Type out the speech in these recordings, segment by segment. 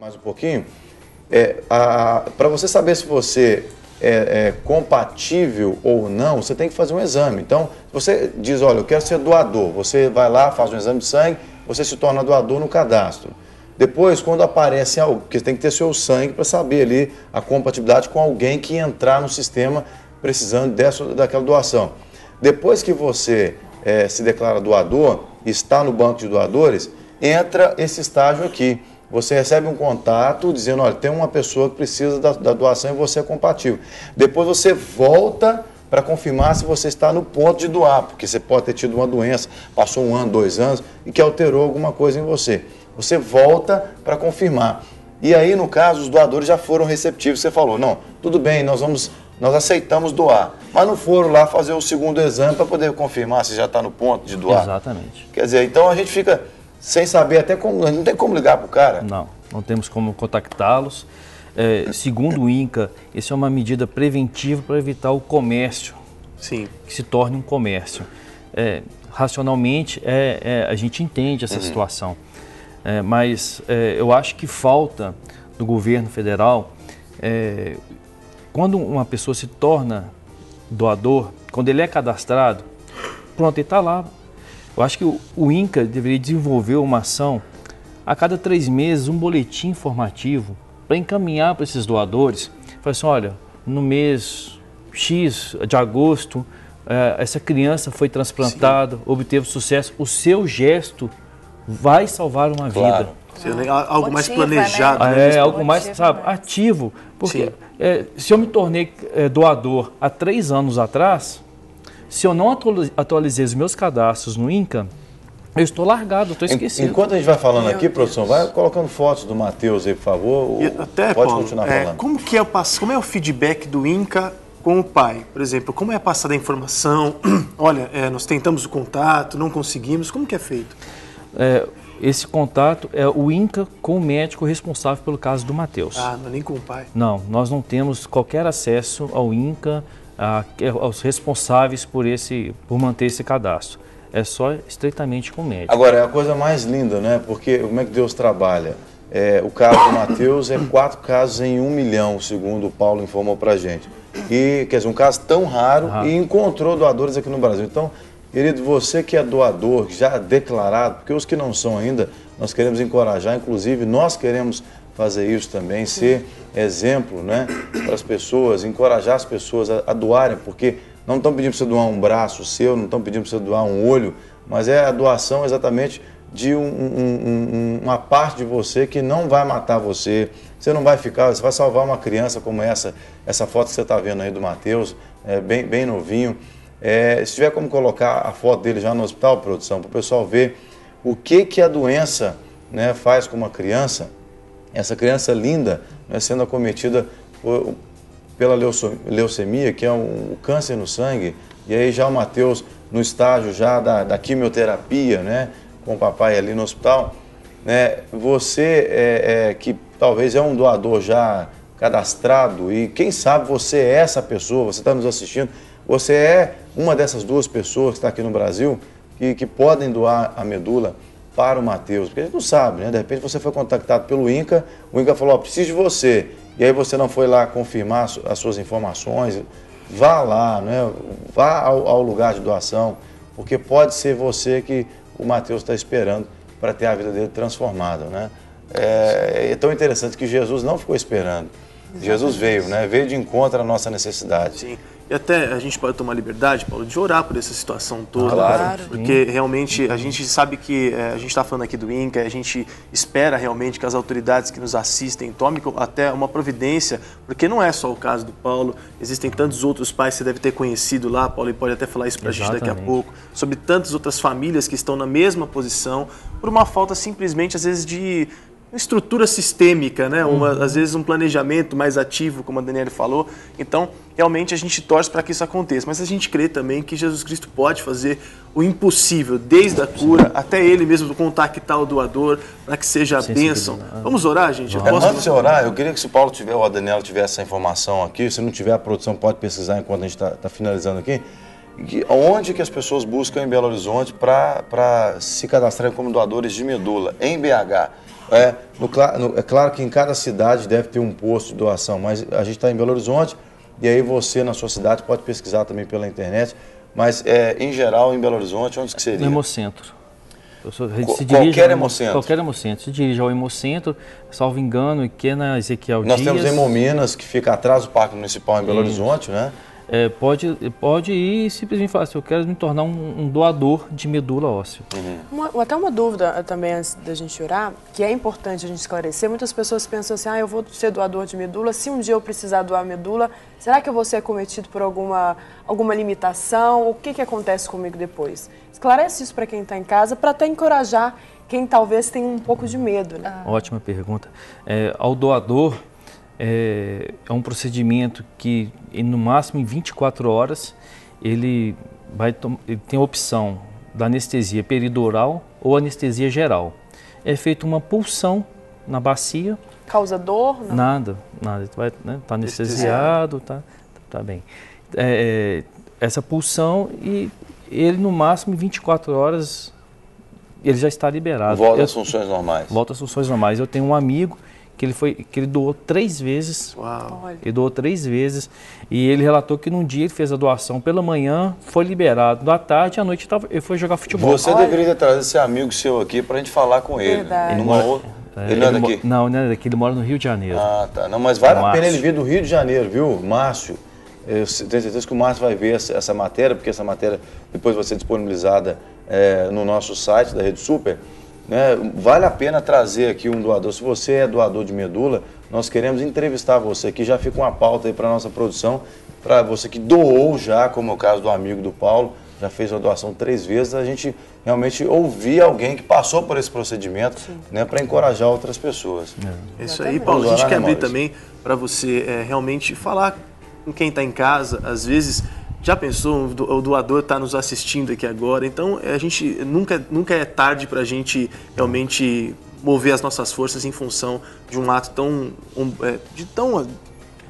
Mais um pouquinho, para você saber se você é compatível ou não, você tem que fazer um exame. Então, você diz, olha, eu quero ser doador, você vai lá, faz um exame de sangue, você se torna doador no cadastro. Depois, quando aparece algo, porque tem que ter seu sangue para saber ali a compatibilidade com alguém que entrar no sistema precisando dessa, daquela doação. Depois que você se declara doador, está no banco de doadores, entra esse estágio aqui. Você recebe um contato dizendo, olha, tem uma pessoa que precisa da doação e você é compatível. Depois você volta para confirmar se você está no ponto de doar, porque você pode ter tido uma doença, passou um ano, 2 anos, e que alterou alguma coisa em você. Você volta para confirmar. E aí, no caso, os doadores já foram receptivos. Você falou, não, tudo bem, nós aceitamos doar. Mas não foram lá fazer o segundo exame para poder confirmar se já está no ponto de doar. Exatamente. Quer dizer, então a gente fica sem saber até como, não tem como ligar para o cara. Não, não temos como contactá-los. Segundo o Inca, isso é uma medida preventiva para evitar o comércio, sim, que se torne um comércio. Racionalmente, a gente entende essa situação. Mas eu acho que falta do governo federal, quando uma pessoa se torna doador, quando ele é cadastrado, pronto, ele está lá. Eu acho que o Inca deveria desenvolver uma ação, a cada 3 meses, um boletim informativo para encaminhar para esses doadores. Falar assim, olha, no mês X de agosto, essa criança foi transplantada, sim, obteve sucesso, o seu gesto vai salvar uma, claro, vida. Claro. Algo mais planejado. Né? Algo mais, sabe, ativo. Porque se eu me tornei doador há 3 anos atrás, se eu não atualizei os meus cadastros no INCA, eu estou largado, eu estou esquecido. Enquanto a gente vai falando aqui, produção, vai colocando fotos do Mateus aí, por favor. Até, pode continuar falando. Como é o feedback do INCA com o pai? Por exemplo, como é passada a informação? Olha, nós tentamos o contato, não conseguimos. Como que é feito? Esse contato é o INCA com o médico responsável pelo caso do Mateus. Ah, não é nem com o pai. Não, nós não temos qualquer acesso ao INCA, aos responsáveis por manter esse cadastro. É só estreitamente com o médico. Agora, é a coisa mais linda, né? Porque como é que Deus trabalha? O caso do Mateus é 4 casos em 1 milhão, segundo o Paulo informou pra gente. E, quer dizer, um caso tão raro e encontrou doadores aqui no Brasil. Então, querido, você que é doador, já declarado, porque os que não são ainda, nós queremos encorajar, inclusive nós queremos fazer isso também, ser exemplo, né, para as pessoas, encorajar as pessoas a doarem, porque não estão pedindo para você doar um braço seu, não estão pedindo para você doar um olho, mas é a doação exatamente de uma parte de você que não vai matar você, você não vai ficar, você vai salvar uma criança como essa foto que você está vendo aí do Mateus, bem novinho. Se tiver como colocar a foto dele já no hospital, produção, para o pessoal ver o que a doença, né, faz com uma criança. Essa criança linda, né, sendo acometida pela leucemia, que é um câncer no sangue, e aí já o Mateus no estágio já da quimioterapia, né, com o papai ali no hospital, né, você que talvez é um doador já cadastrado, e quem sabe você é essa pessoa, você está nos assistindo, você é uma dessas 2 pessoas que está aqui no Brasil que podem doar a medula para o Mateus, porque a gente não sabe, né? De repente você foi contactado pelo INCA, o INCA falou, ó, preciso de você, e aí você não foi lá confirmar as suas informações, vá lá, né? Vá ao lugar de doação, porque pode ser você que o Mateus está esperando para ter a vida dele transformada, né? É tão interessante que Jesus não ficou esperando. Exatamente. Jesus veio, né? Veio de encontro à nossa necessidade. Sim. E até a gente pode tomar liberdade, Paulo, de orar por essa situação toda. Claro. Porque realmente a gente sabe que a gente está falando aqui do INCA, a gente espera realmente que as autoridades que nos assistem tomem até uma providência, porque não é só o caso do Paulo, existem tantos outros pais que você deve ter conhecido lá, Paulo, e pode até falar isso pra gente daqui a pouco, sobre tantas outras famílias que estão na mesma posição, por uma falta simplesmente, às vezes, de uma estrutura sistêmica, né? Às vezes um planejamento mais ativo, como a Daniela falou. Então, realmente a gente torce para que isso aconteça. Mas a gente crê também que Jesus Cristo pode fazer o impossível, desde a cura até ele mesmo contactar o doador, para que seja a bênção. Vamos orar, gente? Antes de orar, eu queria que se o Paulo tiver ou a Daniela tiver essa informação aqui, se não tiver, a produção pode pesquisar enquanto a gente está finalizando aqui, onde que as pessoas buscam em Belo Horizonte para se cadastrarem como doadores de medula, em BH. É claro que em cada cidade deve ter um posto de doação, mas a gente está em Belo Horizonte e aí você na sua cidade pode pesquisar também pela internet, mas em geral em Belo Horizonte onde que seria? No Hemocentro. Qualquer Hemocentro. Se dirige ao Hemocentro, salvo engano, que é na Ezequiel Dias. Nós temos Hemominas, que fica atrás do Parque Municipal em Belo Horizonte, né? Pode ir e simplesmente falar assim, eu quero me tornar um doador de medula óssea. Até uma dúvida também antes da gente orar, que é importante a gente esclarecer. Muitas pessoas pensam assim, eu vou ser doador de medula, se um dia eu precisar doar medula, será que eu vou ser acometido por alguma limitação? O que acontece comigo depois? Esclarece isso para quem está em casa, para até encorajar quem talvez tenha um pouco de medo, né? Ótima pergunta. Ao doador... É um procedimento que, no máximo, em 24 horas, ele tem a opção da anestesia peridural ou anestesia geral. É feita uma pulsão na bacia. Causa dor? Não? Nada. Tá anestesiado, tá bem. Essa pulsão e ele, no máximo, em 24 horas, ele já está liberado. Volta às funções normais. Volta às funções normais. Eu tenho um amigo... que ele doou 3 vezes. Uau. Ele doou 3 vezes e ele relatou que num dia ele fez a doação pela manhã, foi liberado da tarde e à noite ele foi jogar futebol. Você deveria trazer esse amigo seu aqui para a gente falar com ele. Verdade. Ele mora no Rio de Janeiro. Ah, tá. Não, mas vale a pena ele vir do Rio de Janeiro, viu, Márcio? Eu tenho certeza que o Márcio vai ver essa matéria, porque essa matéria depois vai ser disponibilizada no nosso site da Rede Super. Vale a pena trazer aqui um doador. Se você é doador de medula, nós queremos entrevistar você aqui. Já fica uma pauta aí para a nossa produção, para você que doou já, como é o caso do amigo do Paulo, já fez a doação 3 vezes, a gente realmente ouvir alguém que passou por esse procedimento, né, para encorajar outras pessoas. É isso aí, Paulo. A gente quer abrir também para você realmente falar com quem está em casa, às vezes... Já pensou, o doador está nos assistindo aqui agora, então a gente nunca é tarde para a gente realmente mover as nossas forças em função de um ato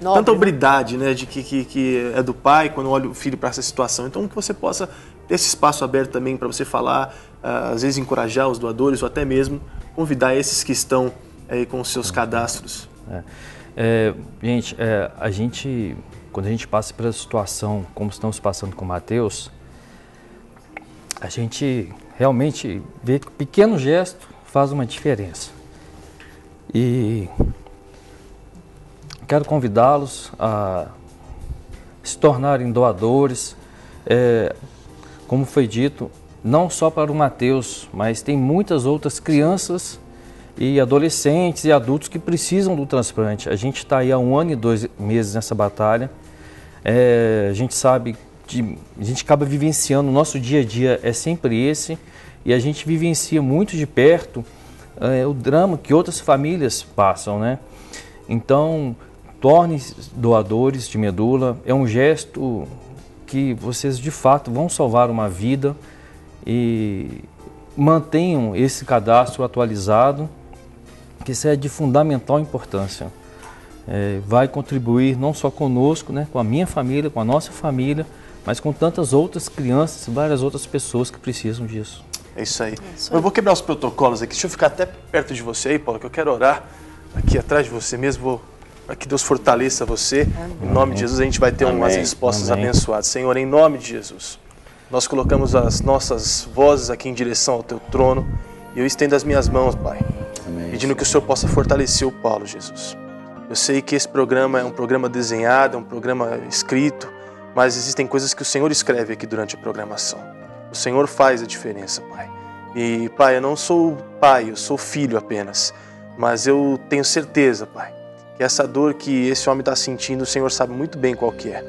tanta hombridade, né, de que é do pai, quando olha o filho para essa situação. Então que você possa ter esse espaço aberto também para você falar, às vezes encorajar os doadores ou até mesmo convidar esses que estão aí com os seus cadastros. Quando a gente passa pela situação, como estamos passando com o Mateus, a gente realmente vê que um pequeno gesto faz uma diferença. E quero convidá-los a se tornarem doadores, como foi dito, não só para o Mateus, mas tem muitas outras crianças e adolescentes e adultos que precisam do transplante. A gente está aí há 1 ano e 2 meses nessa batalha. A gente sabe, a gente acaba vivenciando, o nosso dia a dia é sempre esse, e a gente vivencia muito de perto o drama que outras famílias passam, né? Então, tornem-se doadores de medula, é um gesto que vocês de fato vão salvar uma vida, e mantenham esse cadastro atualizado, que isso é de fundamental importância. Vai contribuir não só conosco, né, com a minha família, com a nossa família, mas com tantas outras crianças e várias outras pessoas que precisam disso. É isso aí. Eu vou quebrar os protocolos aqui, deixa eu ficar até perto de você aí, Paulo, que eu quero orar aqui atrás de você mesmo, para que Deus fortaleça você. Amém. Em nome de Jesus a gente vai ter umas respostas abençoadas. Senhor, em nome de Jesus, nós colocamos as nossas vozes aqui em direção ao Teu trono e eu estendo as minhas mãos, Pai, pedindo que o Senhor possa fortalecer o Paulo, Jesus. Eu sei que esse programa é um programa desenhado, é um programa escrito, mas existem coisas que o Senhor escreve aqui durante a programação. O Senhor faz a diferença, Pai. E, Pai, eu não sou pai, eu sou filho apenas, mas eu tenho certeza, Pai, que essa dor que esse homem está sentindo, o Senhor sabe muito bem qual que é.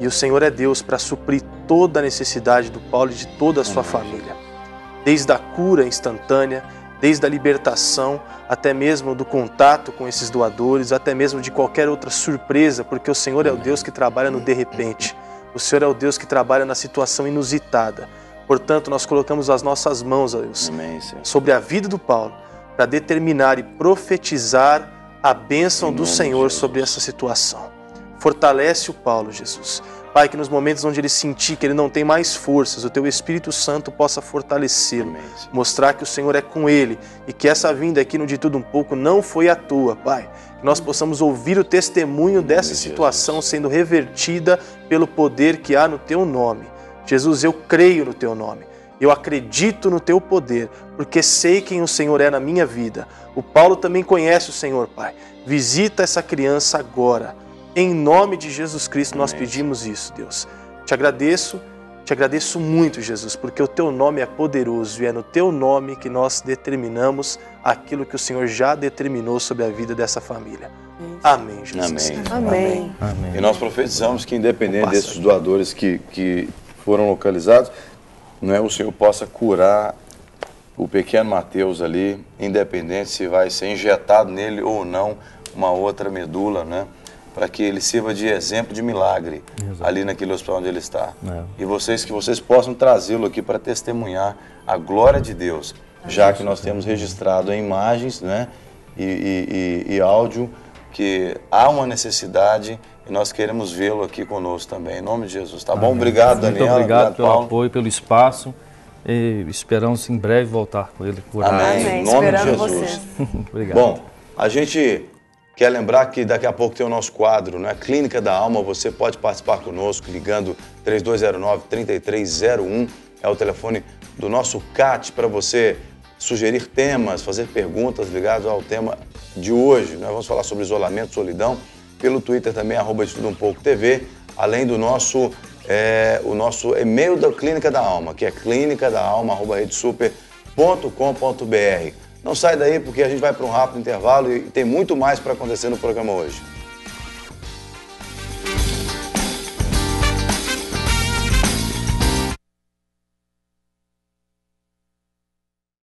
E o Senhor é Deus para suprir toda a necessidade do Paulo e de toda a sua família. Desde a cura instantânea, desde a libertação, até mesmo do contato com esses doadores, até mesmo de qualquer outra surpresa, porque o Senhor é o Deus que trabalha no de repente. O Senhor é o Deus que trabalha na situação inusitada. Portanto, nós colocamos as nossas mãos, ó Deus, sobre a vida do Paulo, para determinar e profetizar a bênção do Senhor sobre essa situação. Fortalece o Paulo, Jesus. Pai, que nos momentos onde ele sentir que ele não tem mais forças, o Teu Espírito Santo possa fortalecê-lo, mostrar que o Senhor é com ele e que essa vinda aqui no De Tudo Um Pouco não foi à toa, Pai. Que nós possamos ouvir o testemunho dessa situação sendo revertida pelo poder que há no Teu nome. Jesus, eu creio no Teu nome. Eu acredito no Teu poder, porque sei quem o Senhor é na minha vida. O Paulo também conhece o Senhor, Pai. Visita essa criança agora. Em nome de Jesus Cristo nós pedimos isso, Deus. Te agradeço muito, Jesus, porque o Teu nome é poderoso e é no Teu nome que nós determinamos aquilo que o Senhor já determinou sobre a vida dessa família. Amém, Jesus. Amém. Amém. Amém. E nós profetizamos que independente desses doadores que foram localizados, não é, o Senhor possa curar o pequeno Mateus ali, independente se vai ser injetado nele ou não uma outra medula, né? Para que ele sirva de exemplo de milagre. Exato. Ali naquele hospital onde ele está. É. E vocês, que vocês possam trazê-lo aqui para testemunhar a glória de Deus, já que nós temos registrado em imagens, né, e áudio, que há uma necessidade e nós queremos vê-lo aqui conosco também. Em nome de Jesus, tá bom? Obrigado, Daniela. Muito obrigado pelo apoio, pelo espaço. E esperamos em breve voltar com ele. Amém. Em nome de Jesus. Obrigado. Bom, a gente... quer lembrar que daqui a pouco tem o nosso quadro, né? Clínica da Alma, você pode participar conosco ligando 3209-3301, é o telefone do nosso CAT para você sugerir temas, fazer perguntas ligadas ao tema de hoje. Nós vamos falar sobre isolamento, solidão, pelo Twitter também, @detudumpouco.tv, além do nosso, o nosso e-mail da Clínica da Alma, que é clinicadaalma@redesuper.com.br. Não sai daí porque a gente vai para um rápido intervalo e tem muito mais para acontecer no programa hoje.